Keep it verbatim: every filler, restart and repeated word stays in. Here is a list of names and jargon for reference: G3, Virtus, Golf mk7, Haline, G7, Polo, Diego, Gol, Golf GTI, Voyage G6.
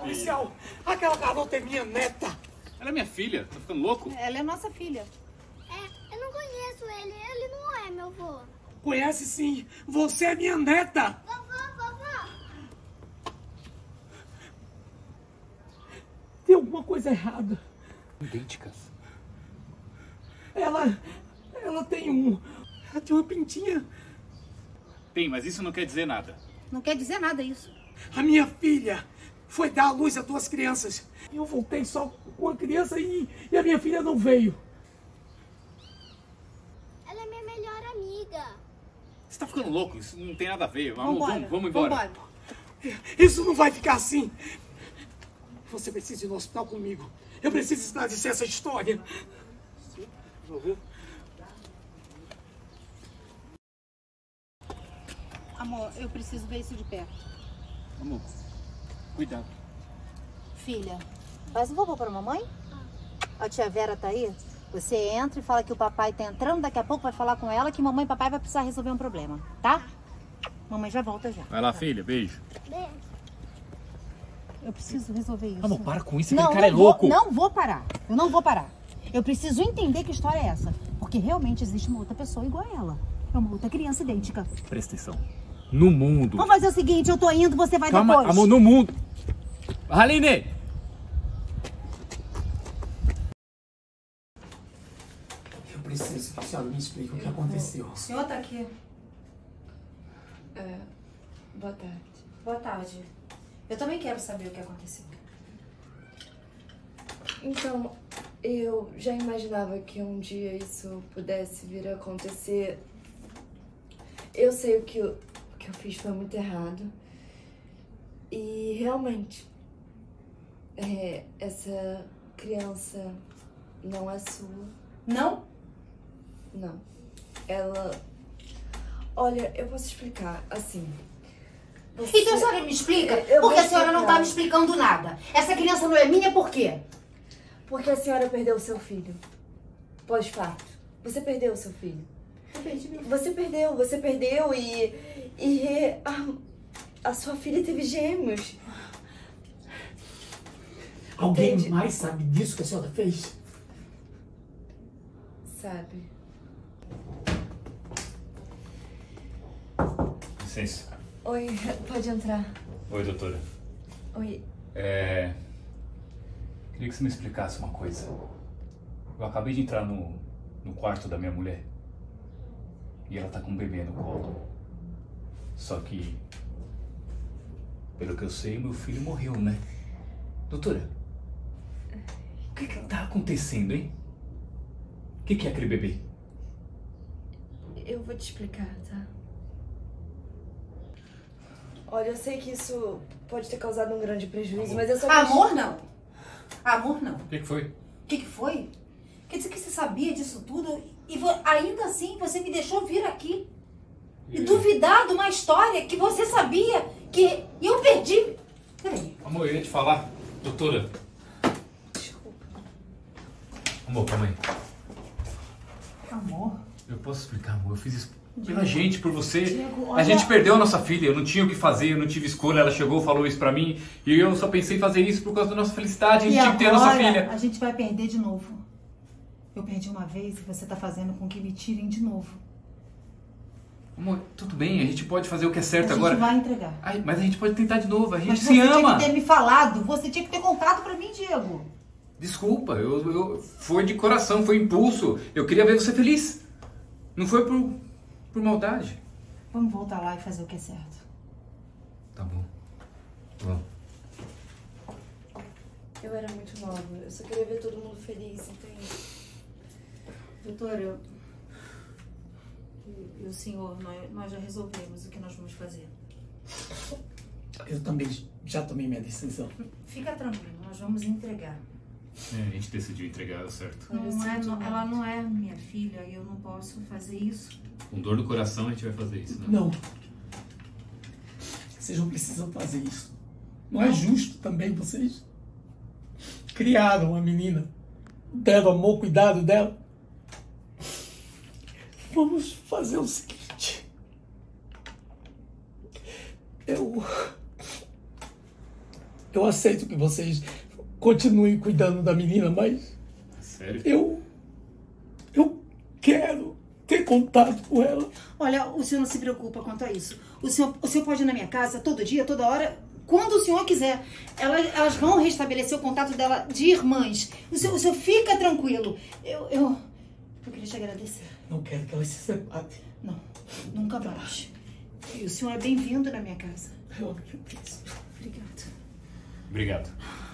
Policial, aquela garota é minha neta. Ela é minha filha, tá ficando louco? Ela é nossa filha. É, eu não conheço ele, ele não é meu avô. Conhece sim, você é minha neta. Vovó, vovó. Tem alguma coisa errada. Idênticas. Ela, ela tem um, ela tem uma pintinha. Tem, mas isso não quer dizer nada. Não quer dizer nada isso. A minha filha foi dar à luz a duas crianças. Eu voltei só com a criança e, e a minha filha não veio. Ela é minha melhor amiga. Você tá ficando louco, isso não tem nada a ver. Vamos, vambora, vamos, vamos embora. Vambora. Isso não vai ficar assim. Você precisa ir no hospital comigo. Eu preciso esclarecer essa história. Amor, eu preciso ver isso de perto. Amor, cuidado. Filha, faz um favor para a mamãe. A tia Vera tá aí. Você entra e fala que o papai tá entrando. Daqui a pouco vai falar com ela que mamãe e papai vai precisar resolver um problema, tá? Mamãe já volta já. Vai lá, tá, filha. Beijo. Beijo. Eu preciso resolver isso. Amor, para com isso, aquele cara é louco. Não vou parar. Eu não vou parar. Eu preciso entender que história é essa. Porque realmente existe uma outra pessoa igual a ela. É uma outra criança idêntica. Presta atenção. No mundo... Vamos fazer o seguinte, eu tô indo, você vai depois. Calma, amor, no mundo... Haline! Eu preciso que a senhora me explique o que aconteceu. O senhor tá aqui. É, boa tarde. Boa tarde. Eu também quero saber o que aconteceu. Então, eu já imaginava que um dia isso pudesse vir a acontecer. Eu sei o que eu, o que eu fiz foi muito errado. E, realmente, é, essa criança não é sua. Não? Não. Ela... Olha, eu posso explicar, assim... Você... Então a senhora me explica? Eu porque a senhora não tá me explicando nada. Essa criança não é minha por quê? Porque a senhora perdeu o seu filho. Pós-parto. Você perdeu o seu filho. Eu perdi meu filho. Você perdeu, você perdeu e... E... A, a sua filha teve gêmeos. Alguém Entende? mais sabe disso que a senhora fez? Sabe. Licença. Oi, pode entrar. Oi, doutora. Oi. É... Queria que você me explicasse uma coisa. Eu acabei de entrar no, no quarto da minha mulher. E ela tá com um bebê no colo. Só que... Pelo que eu sei, meu filho morreu, né? Doutora, o que que tá acontecendo, hein? O que que é aquele bebê? Eu vou te explicar, tá? Olha, eu sei que isso pode ter causado um grande prejuízo, amor. mas eu só... Amor que... não! Amor não! O que que foi? O que que foi? Quer dizer que você sabia disso tudo e vo... ainda assim você me deixou vir aqui e... e duvidar de uma história que você sabia que eu perdi... Peraí. Amor, eu ia te falar, doutora. Desculpa. Amor, calma aí. Amor? Eu posso explicar, amor, eu fiz isso... Pela gente, por você. Diego, olha... A gente perdeu a nossa filha, eu não tinha o que fazer, eu não tive escolha. Ela chegou, falou isso pra mim e eu só pensei em fazer isso por causa da nossa felicidade. A gente tinha que ter a nossa filha. A gente vai perder de novo. Eu perdi uma vez e você tá fazendo com que me tirem de novo. Amor, tudo bem, a gente pode fazer o que é certo agora. A gente vai entregar. Ai, mas a gente pode tentar de novo, a gente se ama. Mas você tinha que ter me falado, você tinha que ter contado pra mim, Diego. Desculpa, eu, eu, foi de coração, foi impulso. Eu queria ver você feliz. Não foi por... Por maldade. Vamos voltar lá e fazer o que é certo. Tá bom. Vamos. Eu era muito nova. Eu só queria ver todo mundo feliz, entende? Doutora, eu... E o senhor, nós, nós já resolvemos o que nós vamos fazer. Eu também já tomei minha decisão. Fica tranquilo, nós vamos entregar. É, a gente decidiu entregar, é certo. Não é, não, ela não é minha filha e eu não posso fazer isso. Com dor no coração a gente vai fazer isso, né? Não. Vocês não precisam fazer isso. Não, não é justo também vocês. Criaram a menina. Deram amor, cuidado dela. Vamos fazer o seguinte. Eu... eu aceito que vocês continuem cuidando da menina, mas... Sério? Eu... Eu quero ter contato com ela. Olha, o senhor não se preocupa quanto a isso. O senhor, o senhor pode ir na minha casa todo dia, toda hora, quando o senhor quiser. Elas, elas vão restabelecer o contato dela de irmãs. O senhor, o senhor fica tranquilo. Eu, eu... Eu queria te agradecer. Não quero que elas se separem. Não, nunca mais. E o senhor é bem-vindo na minha casa. Eu agradeço. Obrigado. Obrigado.